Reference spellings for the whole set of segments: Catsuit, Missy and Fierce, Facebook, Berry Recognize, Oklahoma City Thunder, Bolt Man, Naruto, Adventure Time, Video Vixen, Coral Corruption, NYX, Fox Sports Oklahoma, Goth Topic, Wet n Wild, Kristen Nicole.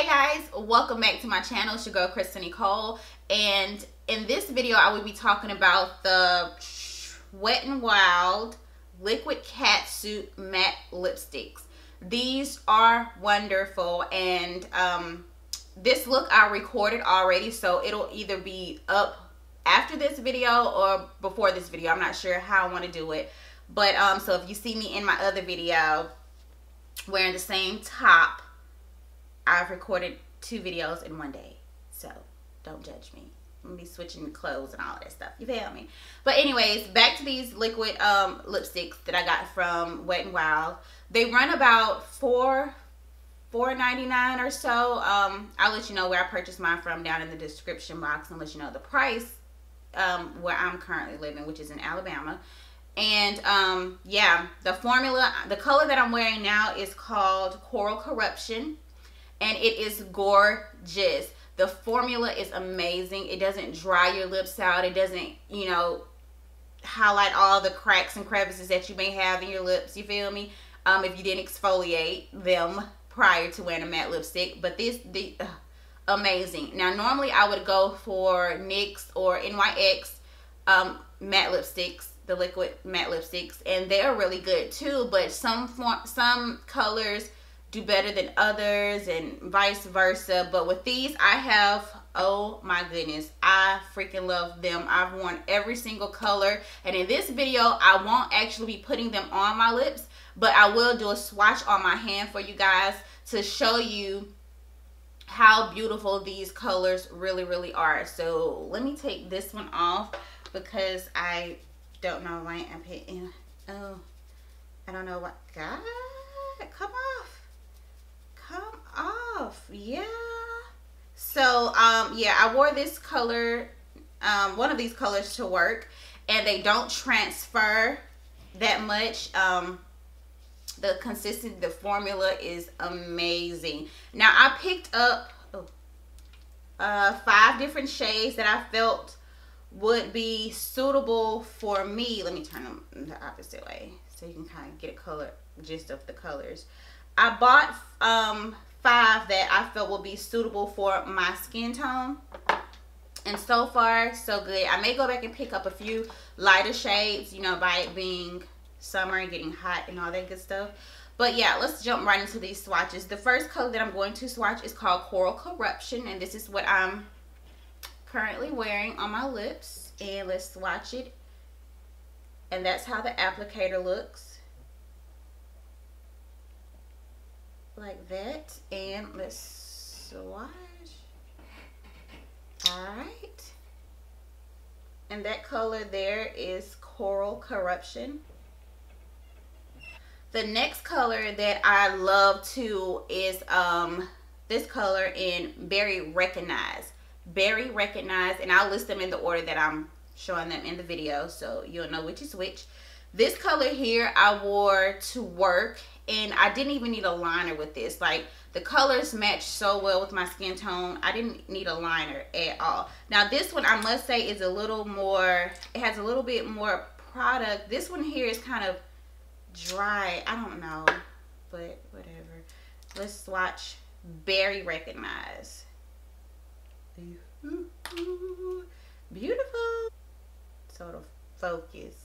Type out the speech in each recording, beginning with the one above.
Hey guys, welcome back to my channel. It's your girl Kristen Nicole, and in this video I will be talking about the Wet n Wild liquid Catsuit matte lipsticks. These are wonderful, and this look I recorded already, so it'll either be up after this video or before this video. I'm not sure how I want to do it, but so if you see me in my other video wearing the same top, I've recorded two videos in one day, so don't judge me. I'm gonna be switching clothes and all that stuff, you feel me? But anyways, back to these liquid lipsticks that I got from Wet n Wild. They run about $4.99 or so. I'll let you know where I purchased mine from down in the description box and let you know the price where I'm currently living, which is in Alabama. And yeah, the formula, the color that I'm wearing now is called Coral Corruption, and it is gorgeous. The formula is amazing. It doesn't dry your lips out. It doesn't, you know, highlight all the cracks and crevices that you may have in your lips, you feel me? If you didn't exfoliate them prior to wearing a matte lipstick. But this amazing. Now, normally I would go for NYX or NYX matte lipsticks, the liquid matte lipsticks, and they are really good too, but some colors do better than others and vice versa. But with these, I have, oh my goodness, I freaking love them. I've worn every single color, and in this video I won't actually be putting them on my lips, but I will do a swatch on my hand for you guys to show you how beautiful these colors really are. So let me take this one off because I don't know why I'm hitting. Oh, I don't know what, God, come off. Come off. Yeah, so yeah, I wore this color, one of these colors to work, and they don't transfer that much. The formula is amazing. Now I picked up 5 different shades that I felt would be suitable for me. Let me turn them the opposite way so you can kind of get a color gist of the colors. I bought 5 that I felt will be suitable for my skin tone, and so far so good. I may go back and pick up a few lighter shades, you know, by it being summer and getting hot and all that good stuff. But yeah, let's jump right into these swatches. The first color that I'm going to swatch is called Coral Corruption, and this is what I'm currently wearing on my lips. And let's swatch it, and that's how the applicator looks. Like that. And let's swatch. Alright, and that color there is Coral Corruption. The next color that I love too is this color in Berry Recognize. Berry Recognize, and I'll list them in the order that I'm showing them in the video so you'll know which is which. This color here I wore to work, and I didn't even need a liner with this. Like, the colors match so well with my skin tone. I didn't need a liner at all. Now this one, I must say, is a little more, it has a little bit more product. This one here is kind of dry. I don't know, but whatever. Let's swatch Berry Recognize. Beautiful. Sort of focus.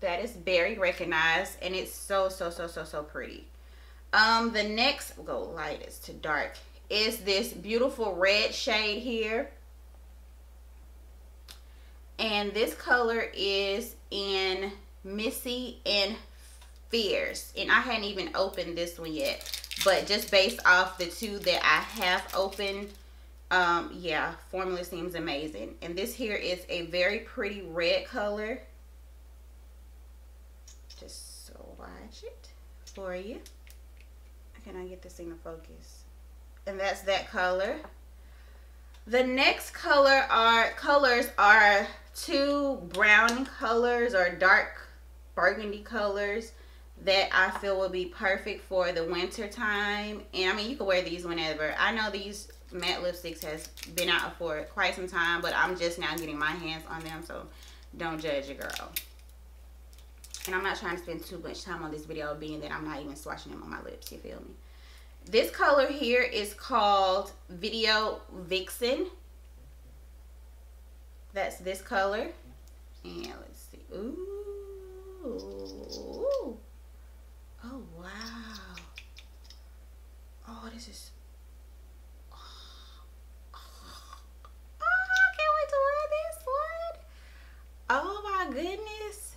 That is Berry Recognize, and it's so pretty. The next, we'll go lightest to dark, is this beautiful red shade here, and this color is in Missy and Fierce, and I hadn't even opened this one yet, but just based off the 2 that I have opened, yeah, formula seems amazing. And this here is a very pretty red color. Just swatch it for you. Can I get this thing to focus? And that's that color. The next colors are 2 brown colors or dark burgundy colors that I feel will be perfect for the winter time. And I mean, you can wear these whenever. I know these matte lipsticks has been out for quite some time, but I'm just now getting my hands on them, so don't judge your girl. And I'm not trying to spend too much time on this video, being that I'm not even swatching them on my lips, you feel me? This color here is called Video Vixen. That's this color. And let's see. Ooh. Oh, wow. Oh, this is... Oh my goodness.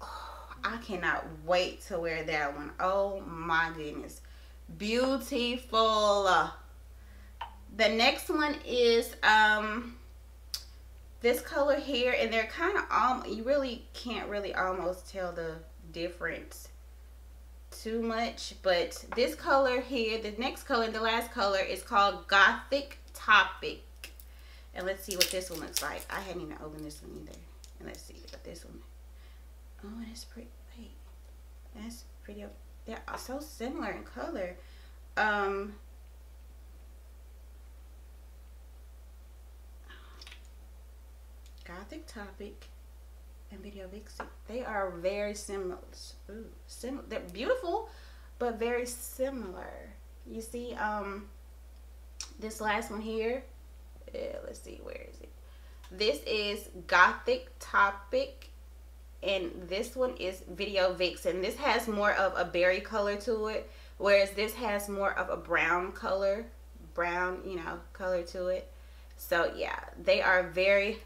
Oh, I cannot wait to wear that one. Oh my goodness. Beautiful. The next one is this color here, and they're kind of you really can't really almost tell the difference too much, but this color here, the next color, the last color, is called Goth Topic. And let's see what this one looks like. I hadn't even opened this one either. And let's see what this one. Oh, that's pretty. Wait, that's pretty. They're so similar in color. Goth Topic and Video Vixen. They are very similar. Ooh, they're beautiful, but very similar. You see, this last one here. Yeah, let's see, where is it? This is Goth Topic, and this one is Video Vixen. This has more of a berry color to it, whereas this has more of a brown color, you know, color to it. So yeah, they are very,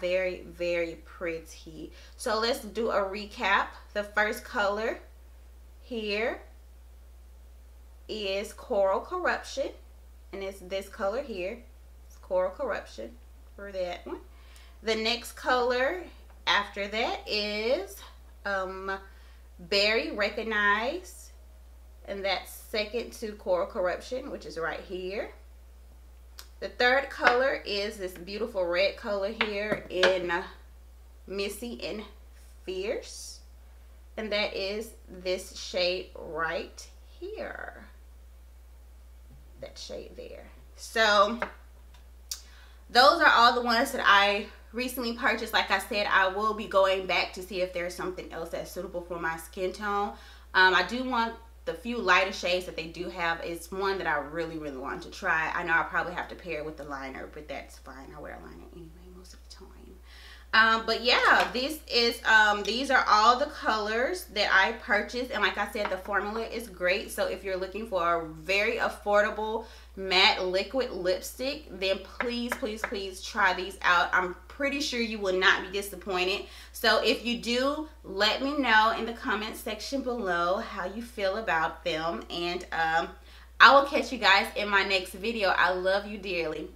very pretty. So let's do a recap. The first color here is Coral Corruption, and it's this color here. It's Coral Corruption for that one. The next color after that is Berry Recognize, and that's second to Coral Corruption, which is right here. The third color is this beautiful red color here in Missy and Fierce, and that is this shade right here, that shade there. So those are all the ones that I recently purchased. Like I said, I will be going back to see if there's something else that's suitable for my skin tone. I do want the few lighter shades that they do have. It's one that I really, really want to try. I know I probably have to pair it with the liner, but that's fine. I wear a liner anyway most of the time. But yeah, this is these are all the colors that I purchased. And like I said, the formula is great. So if you're looking for a very affordable matte liquid lipstick, then please, please, please try these out. I'm pretty sure you will not be disappointed. So if you do, let me know in the comment section below how you feel about them, and I will catch you guys in my next video. I love you dearly.